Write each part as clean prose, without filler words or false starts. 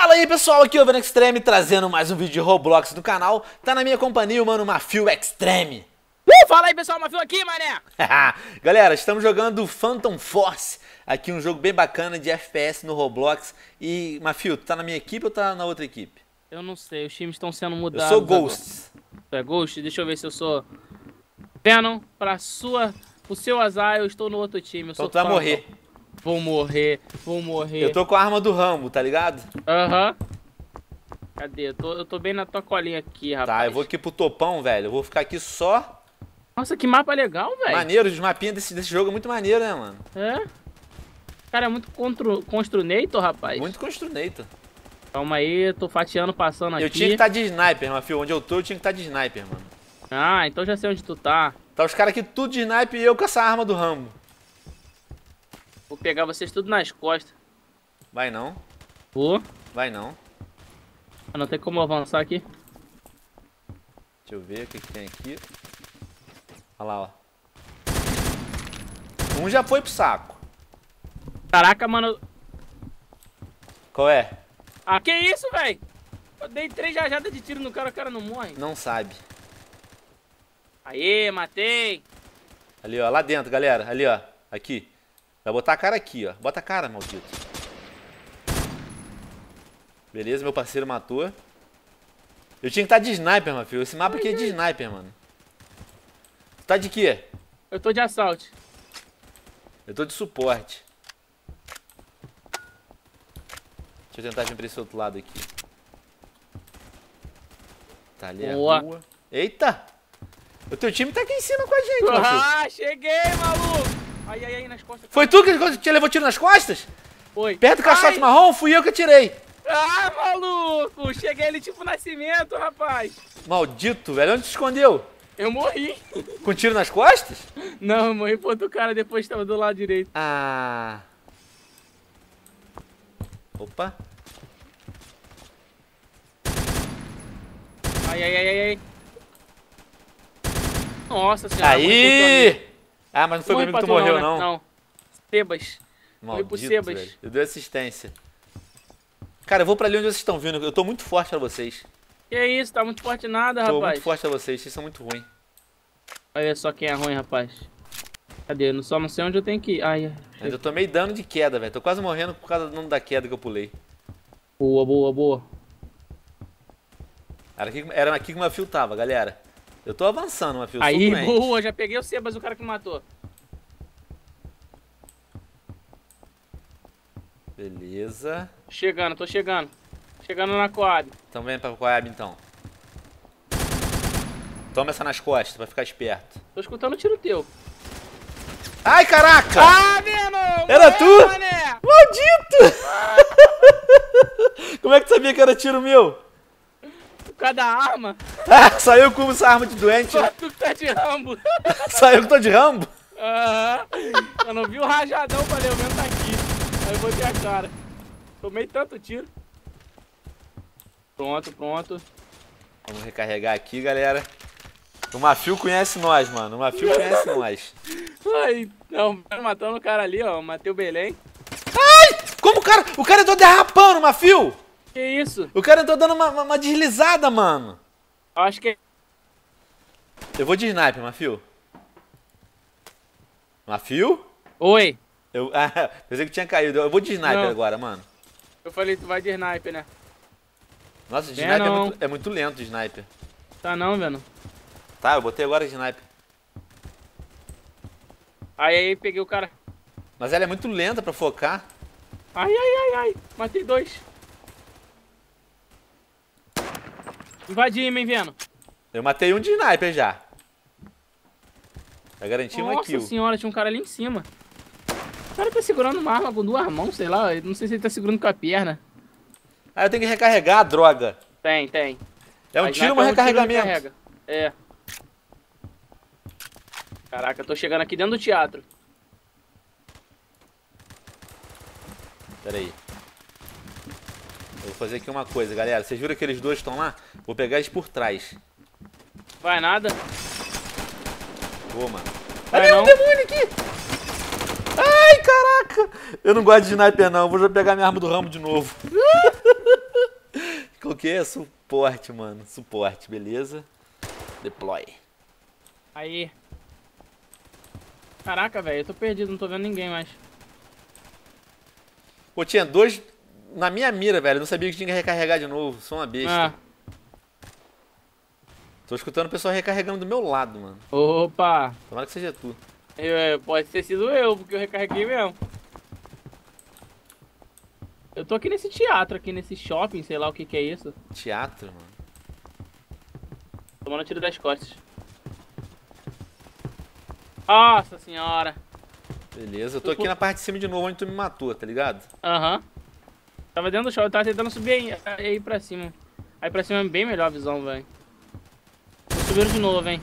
Fala aí pessoal, aqui é o Venom Extreme trazendo mais um vídeo de Roblox do canal. Tá na minha companhia o Mano Mafio Extreme. Fala aí pessoal, Mafio aqui, mané. Galera, estamos jogando Phantom Force, aqui um jogo bem bacana de FPS no Roblox. E Mafio, tu tá na minha equipe ou tá na outra equipe? Eu não sei, os times estão sendo mudados. Eu sou Ghost. É Ghost? Deixa eu ver se eu sou Venom. Pro seu azar, eu estou no outro time. Eu então sou tu vai morrer. Vou morrer. Eu tô com a arma do Rambo, tá ligado? Aham. Cadê? Eu tô bem na tua colinha aqui, rapaz. Tá, eu vou aqui pro topão, velho. Eu vou ficar aqui só. Nossa, que mapa legal, velho. Maneiro, os mapinhas desse jogo é muito maneiro, né, mano? É? Cara, é muito ConstruNator, rapaz. Muito ConstruNator. Calma aí, eu tô fatiando, passando aqui. Eu tinha que estar de sniper, meu filho. Onde eu tô, eu tinha que estar de sniper, mano. Ah, então já sei onde tu tá. Tá os caras aqui tudo de sniper e eu com essa arma do Rambo. Vou pegar vocês tudo nas costas. Vai não. Vou. Vai não. Não tem como avançar aqui. Deixa eu ver o que tem aqui. Olha lá, ó. Um já foi pro saco. Caraca, mano. Qual é? Ah, que isso, velho? Eu dei 3 jajadas de tiro no cara, o cara não morre. Não sabe. Aê, matei. Ali, ó. Lá dentro, galera. Ali, ó. Aqui. Vai botar a cara aqui, ó. Bota a cara, maldito. Beleza, meu parceiro matou. Eu tinha que estar de sniper, meu filho. Esse mapa aqui é de sniper, mano. Tu tá de quê? Eu tô de assalto. Eu tô de suporte. Deixa eu tentar vir pra esse outro lado aqui. Tá ali. Boa. A rua. Eita! O teu time tá aqui em cima com a gente, mano. Ah, cheguei, maluco! Ai, ai, ai, nas costas. Foi tu que te levou tiro nas costas? Foi. Perto do caixote marrom, fui eu que atirei. Ah, maluco! Cheguei ali tipo nascimento, rapaz. Maldito, velho. Onde se escondeu? Eu morri. Com tiro nas costas? Não, eu morri pro outro cara, depois tava do lado direito. Ah. Opa. Ai, ai, ai, ai. Nossa senhora. Aí! Ah, mas não foi comigo que tu morreu, não. Né? Não. Sebas. Maldito, foi pro Sebas. Velho. Eu dei assistência. Cara, eu vou pra ali onde vocês estão vindo. Eu tô muito forte pra vocês. Que isso, tá muito forte nada, rapaz. Tô muito forte pra vocês. Vocês são muito ruins. Olha só quem é ruim, rapaz. Cadê? Eu só não sei onde eu tenho que ir. Ai, ai. Eu tomei dano de queda, velho. Tô quase morrendo por causa do dano da queda que eu pulei. Boa, boa, boa. Era aqui que o Mafio tava, galera. Eu tô avançando, Mafio. Aí, boa, já peguei o Sebas, o cara que me matou. Beleza. Chegando, tô chegando. Chegando na Coab. Então vem pra Coab, então. Toma essa nas costas, pra ficar esperto. Tô escutando o tiro teu. Ai, caraca! Ah, Venom! Era tu? Mané. Maldito! Ah. Como é que tu sabia que era tiro meu? Cada arma. Ah, saiu com essa arma de doente. Só tu que tá de Rambo. Saiu que tô de Rambo? Aham. Eu não vi o rajadão, falei, o vento tá aqui. Aí eu botei a cara. Tomei tanto tiro. Pronto, pronto. Vamos recarregar aqui, galera. O Mafio conhece nós, mano. O Mafio conhece nós. Ai, não, matando o cara ali, ó. Matei o Belém. Ai! Como o cara? O cara entrou derrapando, Mafio! Que isso? O cara entrou dando uma deslizada, mano. Acho que... Eu vou de sniper, Mafio. Mafio? Oi. Eu pensei que tinha caído. Eu vou de sniper agora, mano. Eu falei, tu vai de sniper, né? Nossa, de sniper é muito lento, de sniper. Tá não, Venom. Tá, eu botei agora de sniper. Aí, peguei o cara. Mas ela é muito lenta pra focar. Ai, ai, ai, ai. Matei 2. Invadimos, hein, Venom? Eu matei um de sniper já. Já garanti uma kill. Nossa senhora, tinha um cara ali em cima. O cara tá segurando uma arma com 2 mãos, sei lá. Eu não sei se ele tá segurando com a perna. Ah, eu tenho que recarregar a droga. Tem. É um tiro, mas recarregamento. É. Caraca, eu tô chegando aqui dentro do teatro. Pera aí. Vou fazer aqui uma coisa, galera. Vocês viram que aqueles dois estão lá? Vou pegar eles por trás. Vai nada? Boa, mano. Olha um demônio aqui! Ai, caraca! Eu não gosto de sniper, não. Vou já pegar minha arma do Rambo de novo. Coloquei suporte, mano. Suporte, beleza. Deploy. Aí. Caraca, velho, eu tô perdido, não tô vendo ninguém mais. Pô, tinha dois na minha mira, velho. Eu não sabia que tinha que recarregar de novo. Sou uma besta. Ah. Tô escutando o pessoal recarregando do meu lado, mano. Opa! Tomara que seja tu. Pode ter sido eu, porque eu recarreguei mesmo. Eu tô aqui nesse teatro, aqui nesse shopping, sei lá o que que é isso. Teatro, mano? Tomando tiro das costas. Nossa senhora. Beleza, eu tô aqui na parte de cima de novo, onde tu me matou, tá ligado? Aham. Tava dentro do shopping, tava tentando subir aí pra cima. Aí pra cima é bem melhor a visão, velho. Subiram de novo, hein.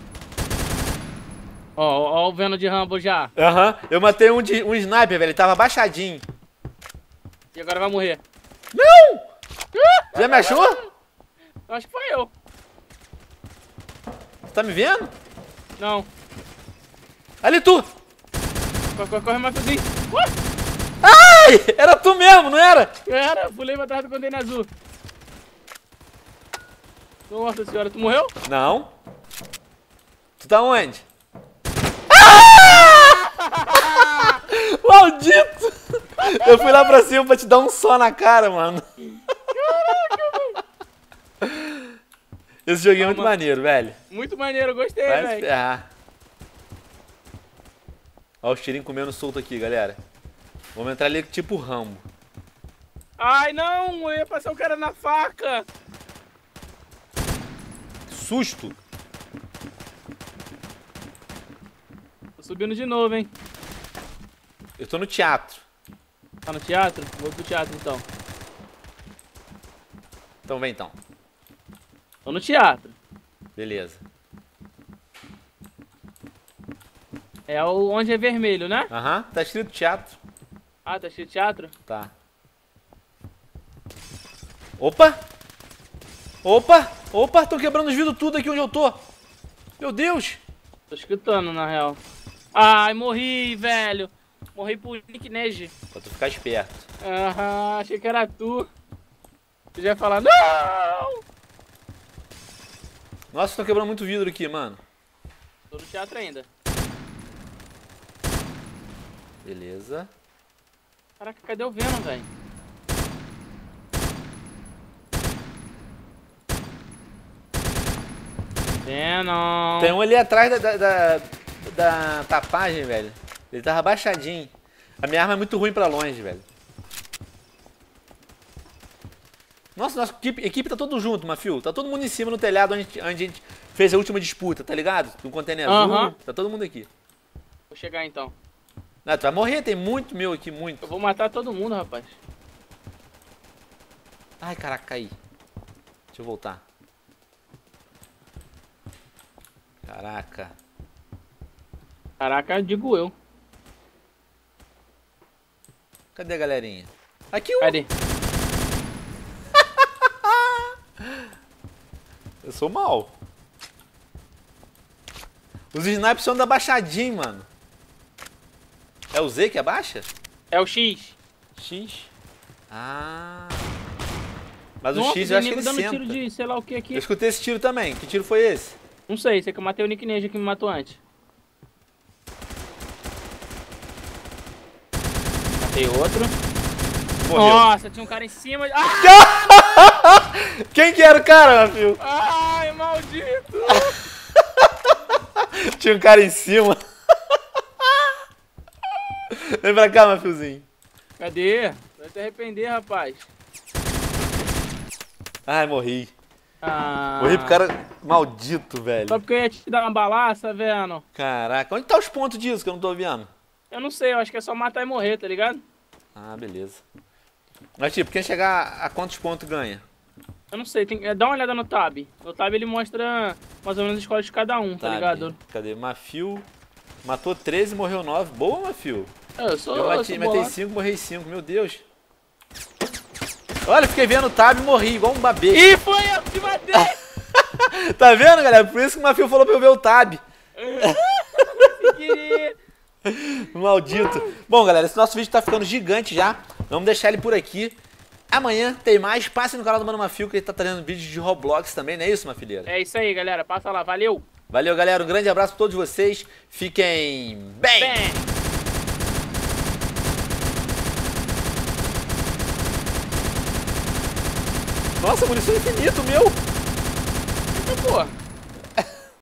Ó, o Venom de Rambo já. Aham, eu matei um sniper, velho, ele tava baixadinho. E agora vai morrer. Não! Já me achou? Eu acho que foi eu. Você tá me vendo? Não. Ali tu! Corre, Matozinho. Ai! Era tu mesmo, não era? Era, pulei pra trás do container azul. Nossa senhora, tu morreu? Não. Tu tá onde? Ah! Maldito! Eu fui lá pra cima pra te dar um só na cara, mano. Caraca, velho. Esse joguinho é muito maneiro, velho. Muito maneiro, eu gostei, velho. Ó o tirinho comendo solto aqui, galera. Vamos entrar ali tipo Rambo. Ai, não! Eu ia passar o cara na faca. Susto. Tô subindo de novo, hein. Eu tô no teatro. Tá no teatro? Vou pro teatro então. Então vem então. Tô no teatro. Beleza. É onde é vermelho, né? Aham, tá escrito teatro. Ah, tá escrito teatro? Tá. Opa! Opa! Opa! Tô quebrando os vidros tudo aqui onde eu tô. Meu Deus! Tô escutando, na real. Ai, morri, velho. Morri por Nick Nege. Pra tu ficar esperto. Aham, achei que era tu. Tu já ia falar, não! Nossa, tô quebrando muito vidro aqui, mano. Tô no teatro ainda. Beleza. Caraca, cadê o Venom, velho? Venom! Tem um ali atrás da tapagem, velho. Ele tava baixadinho. A minha arma é muito ruim pra longe, velho. Nossa equipe tá todo junto, Mafio. Tá todo mundo em cima no telhado onde a gente fez a última disputa, tá ligado? No container azul. Tá todo mundo aqui. Vou chegar então. Não, tu vai morrer, tem muito meu aqui, muito. Eu vou matar todo mundo, rapaz. Ai, caraca, caí. Deixa eu voltar. Caraca. Caraca, digo eu. Cadê a galerinha? Aqui um! Cadê? Eu sou mal. Os snipers são da baixadinha, mano. É o Z que abaixa? É o X. X? Ah. Mas nossa, o X eu acho que ele dando senta. Tiro de sei lá o que aqui. Eu escutei esse tiro também. Que tiro foi esse? Não sei, sei que eu matei o Nick Ninja que me matou antes. Tem outro. Morreu. Nossa, tinha um cara em cima. Ah! Quem que era o cara, Mafio? Ai, maldito! Tinha um cara em cima. Vem pra cá, Mafiozinho. Cadê? Vai te arrepender, rapaz. Ai, morri. Ah. Morri pro cara maldito, velho. Só porque eu ia te dar uma balaça, Venom. Caraca, onde tá os pontos disso que eu não tô vendo? Eu não sei, eu acho que é só matar e morrer, tá ligado? Ah, beleza. Mas tipo, quem chegar a quantos pontos ganha? Eu não sei, dá uma olhada no tab. No tab ele mostra mais ou menos as cores de cada um, tá ligado? Cadê? Mafio matou 13, morreu 9. Boa, Mafio. Eu matei 5, morri 5, meu Deus. Olha, fiquei vendo o tab e morri, igual um babê. Ih, foi eu que te matei! Tá vendo, galera? Por isso que o Mafio falou pra eu ver o tab. Maldito. Bom, galera, esse nosso vídeo tá ficando gigante já. Vamos deixar ele por aqui. Amanhã tem mais, passe no canal do Mano Mafio, que ele tá trazendo vídeos de Roblox também, não é isso, Mafilheira? É isso aí, galera, passa lá, valeu! Valeu, galera, um grande abraço pra todos vocês, fiquem bem. Nossa, munição infinito, meu! Pô!